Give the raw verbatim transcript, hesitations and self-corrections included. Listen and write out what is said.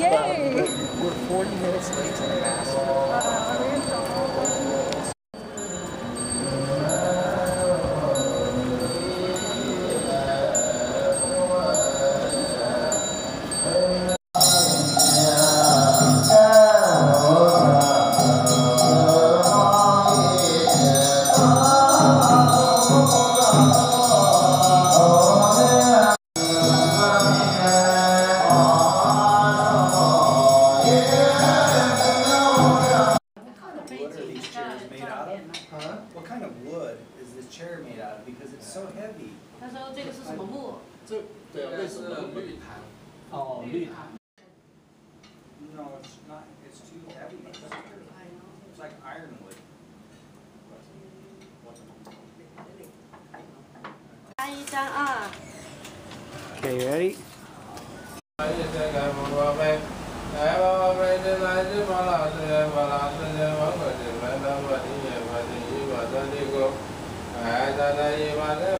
Yay! But we're forty minutes late to the mass. No, it's not. It's too heavy. It's like ironwood. Okay, you ready?